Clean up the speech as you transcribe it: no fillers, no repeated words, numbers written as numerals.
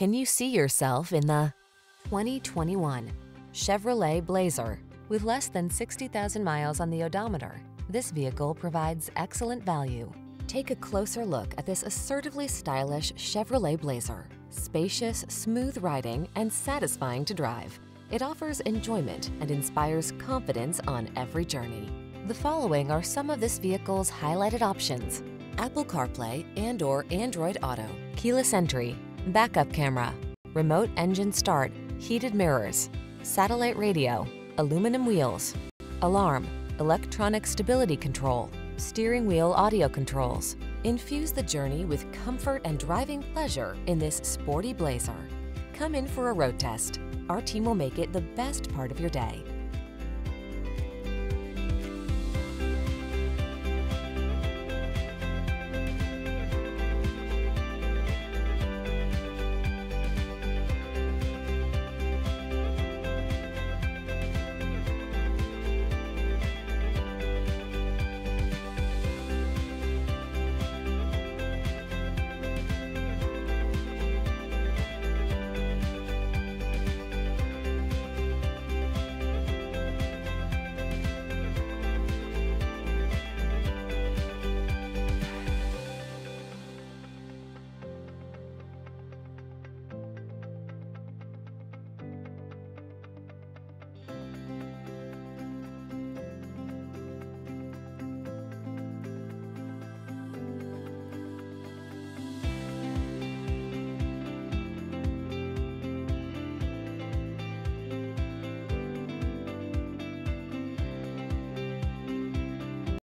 Can you see yourself in the 2021 Chevrolet Blazer? With less than 60,000 miles on the odometer, this vehicle provides excellent value. Take a closer look at this assertively stylish Chevrolet Blazer. Spacious, smooth riding, and satisfying to drive. It offers enjoyment and inspires confidence on every journey. The following are some of this vehicle's highlighted options: Apple CarPlay and/or Android Auto, keyless entry, backup camera, remote engine start, heated mirrors, satellite radio, aluminum wheels, alarm, electronic stability control, steering wheel audio controls. Infuse the journey with comfort and driving pleasure in this sporty Blazer. Come in for a road test. Our team will make it the best part of your day.